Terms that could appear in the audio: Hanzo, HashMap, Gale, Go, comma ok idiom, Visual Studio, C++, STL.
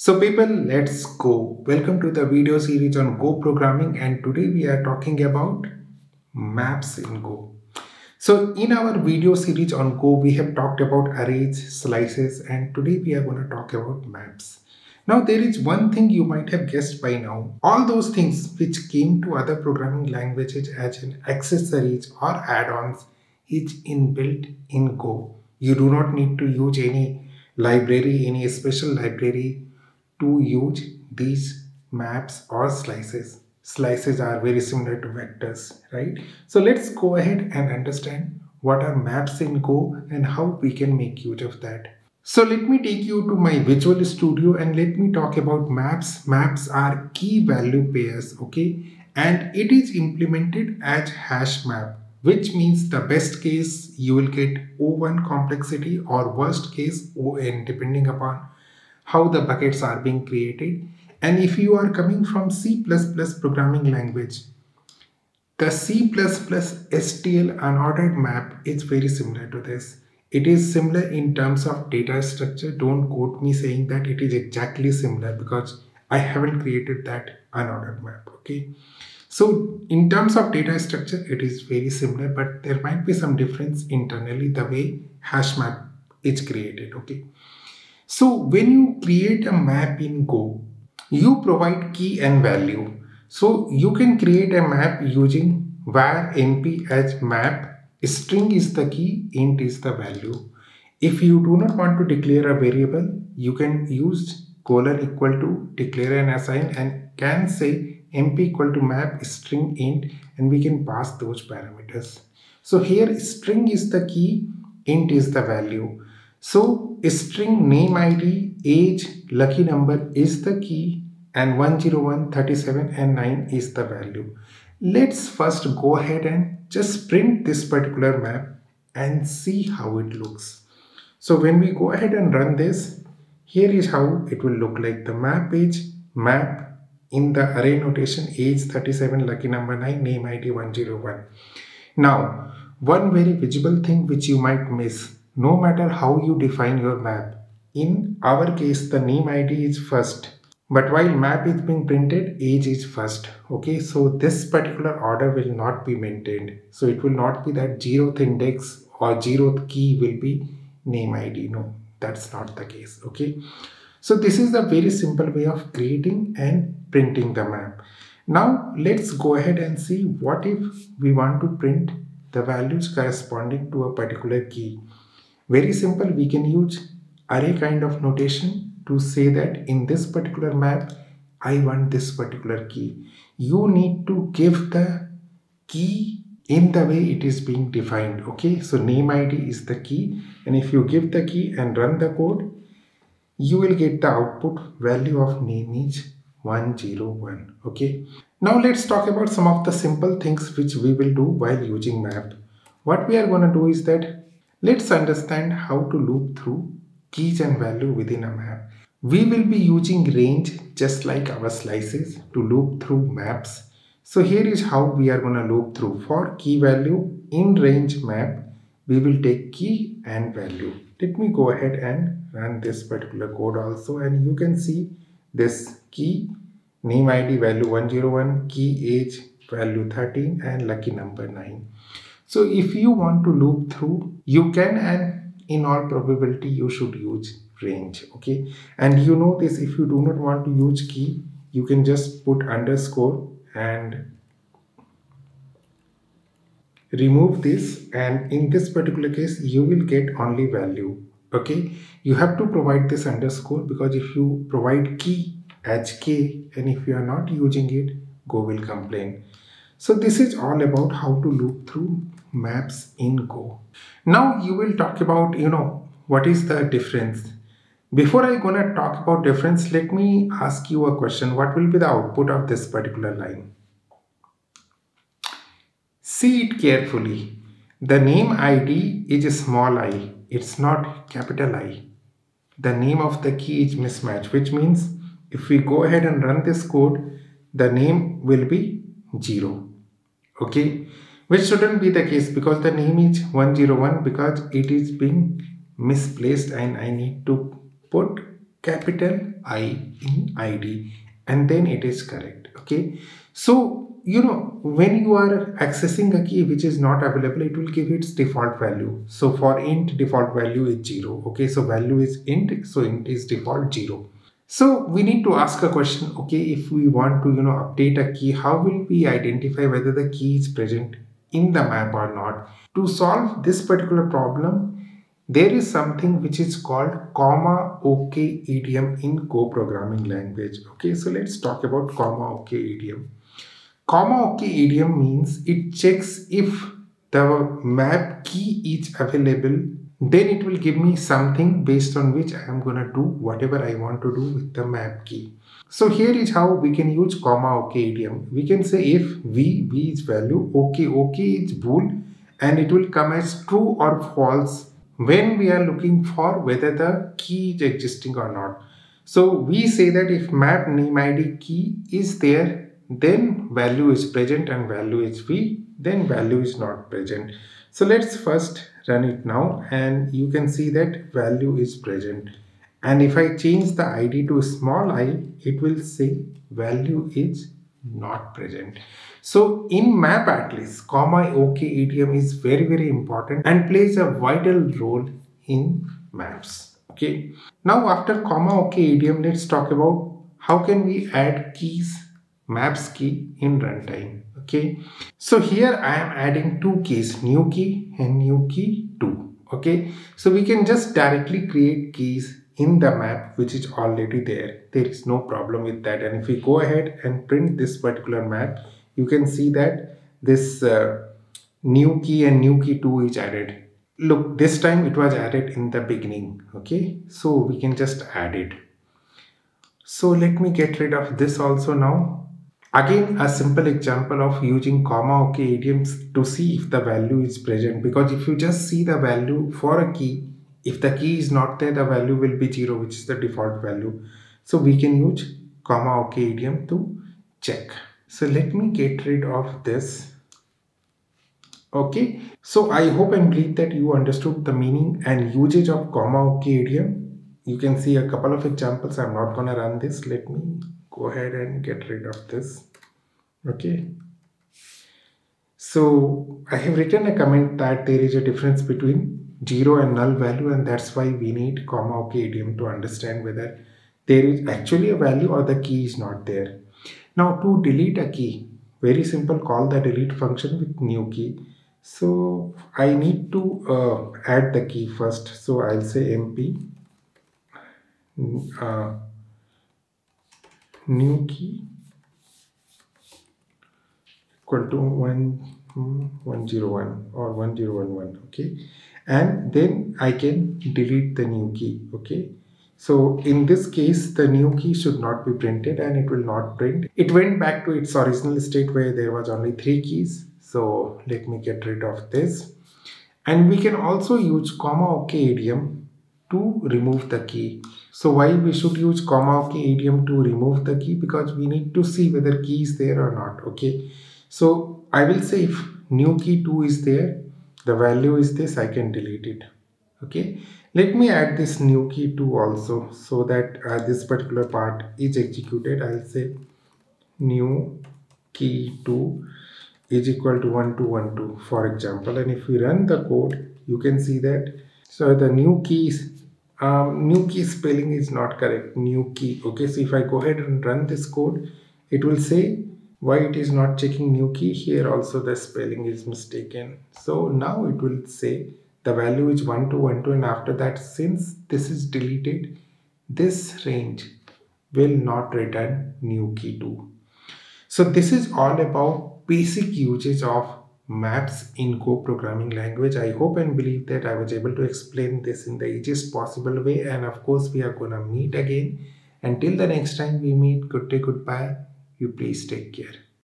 So people, let's go. Welcome to the video series on Go programming, and today we are talking about maps in Go. So in our video series on Go, we have talked about arrays, slices, and today we are going to talk about maps. Now there is one thing you might have guessed by now. All those things which came to other programming languages as an accessories or add-ons is inbuilt in Go. You do not need to use any library, any special library to use these maps or slices. Slices are very similar to vectors, right? So let's go ahead and understand what are maps in Go and how we can make use of that. So let me take you to my Visual Studio and let me talk about maps. Maps are key value pairs, okay? And it is implemented as HashMap, which means the best case you will get O1 complexity or worst case ON depending upon how the buckets are being created. And if you are coming from C++ programming language, the C++ STL unordered map is very similar to this. It is similar in terms of data structure. Don't quote me saying that it is exactly similar because I haven't created that unordered map, okay? So in terms of data structure, it is very similar, but there might be some difference internally the way HashMap is created, okay? So when you create a map in Go, you provide key and value. So you can create a map using var np as map. String is the key, int is the value. If you do not want to declare a variable, you can use := declare and assign and can say np = map string int, and we can pass those parameters. So here string is the key, int is the value. So string name ID, age, lucky number is the key, and 101, 37 and 9 is the value. Let's first go ahead and just print this particular map and see how it looks. So when we go ahead and run this, here is how it will look like. The map page, map in the array notation, age 37, lucky number 9, name ID 101. Now, one very visible thing which you might miss. No matter how you define your map, in our case the name ID is first, but while map is being printed, age is first, okay? So this particular order will not be maintained. So it will not be that 0th index or 0th key will be name ID. No, that's not the case, okay? So this is a very simple way of creating and printing the map. Now let's go ahead and see what if we want to print the values corresponding to a particular key. Very simple, we can use array kind of notation to say that in this particular map, I want this particular key. You need to give the key in the way it is being defined, okay? So name ID is the key, and if you give the key and run the code, you will get the output value of name is 101, okay? Now let's talk about some of the simple things which we will do while using map. What we are going to do is that let's understand how to loop through keys and value within a map. We will be using range just like our slices to loop through maps. So here is how we are going to loop through. For key value in range map, we will take key and value. Let me go ahead and run this particular code also, and you can see this key, name ID value 101, key age value 13 and lucky number 9. So if you want to loop through, you can, and in all probability you should use range, okay? And you know this, if you do not want to use key, you can just put underscore and remove this, and in this particular case you will get only value, okay? You have to provide this underscore because if you provide key as k and if you are not using it, Go will complain. So this is all about how to loop through maps in Go. Now you will talk about, what is the difference. Before I gonna talk about difference, let me ask you a question. What will be the output of this particular line? See it carefully. The name ID is a small I. It's not capital I. The name of the key is mismatched, which means if we go ahead and run this code, the name will be 0, okay? Which shouldn't be the case because the name is 101 because it is being misplaced and I need to put capital I in ID, and then it is correct. Okay, so you know, when you are accessing a key which is not available, it will give its default value. So for int, default value is 0. Okay, so value is int, so int is default 0. So we need to ask a question, okay, if we want to, you know, update a key, how will we identify whether the key is present in the map or not? To solve this particular problem, there is something which is called comma OK idiom in Go programming language. Okay, so let's talk about comma OK idiom. Comma OK idiom means it checks if the map key is available, then it will give me something based on which I am gonna do whatever I want to do with the map key. So here is how we can use comma OK idiom. We can say if v is value, OK is bool, and it will come as true or false when we are looking for whether the key is existing or not. So we say that if map name ID key is there, then value is present and value is v, then value is not present. So let's first run it now, and you can see that value is present. And if I change the ID to small I, it will say value is not present. So in map atlas, comma OK idiom is very, very important and plays a vital role in maps. Okay, now after comma OK idiom, let's talk about how can we add keys, maps key in runtime. Okay, so here I am adding two keys, new key and new key 2. Okay, so we can just directly create keys in the map which is already there. There is no problem with that. And if we go ahead and print this particular map, you can see that this new key and new key 2 is added. Look, this time it was added in the beginning. Okay, so we can just add it. So let me get rid of this also now. Again, a simple example of using comma OK idioms to see if the value is present, because if you just see the value for a key, if the key is not there, the value will be 0, which is the default value. So we can use comma OK idiom to check. So let me get rid of this. Okay, so I hope and believe that you understood the meaning and usage of comma OK idiom. You can see a couple of examples. I'm not gonna run this. Let me go ahead and get rid of this. Okay. So I have written a comment that there is a difference between 0 and null value, and that's why we need comma OK idiom to understand whether there is actually a value or the key is not there. Now to delete a key, very simple, call the delete function with new key. So I need to add the key first, so I'll say mp new key equal to 101 or 1011. Okay, and then I can delete the new key. Okay, so in this case the new key should not be printed and it will not print. It went back to its original state where there was only 3 keys. So let me get rid of this. And we can also use comma OK idiom to remove the key. So why we should use comma OK idiom to remove the key? Because we need to see whether key is there or not. Okay, so I will say if new key 2 is there, the value is this, I can delete it. Okay, let me add this new key 2 also, so that this particular part is executed. I'll say new key 2 is equal to 1212, for example. And if we run the code, you can see that so the new key spelling is not correct, new key. Okay, so if I go ahead and run this code, it will say why it is not checking new key. Here also the spelling is mistaken. So now it will say the value is 1212, and after that, since this is deleted, this range will not return new key 2. So this is all about basic usage of maps in Go programming language. I hope and believe that I was able to explain this in the easiest possible way, and of course we are gonna meet again. Until the next time we meet, good day, goodbye. You please take care.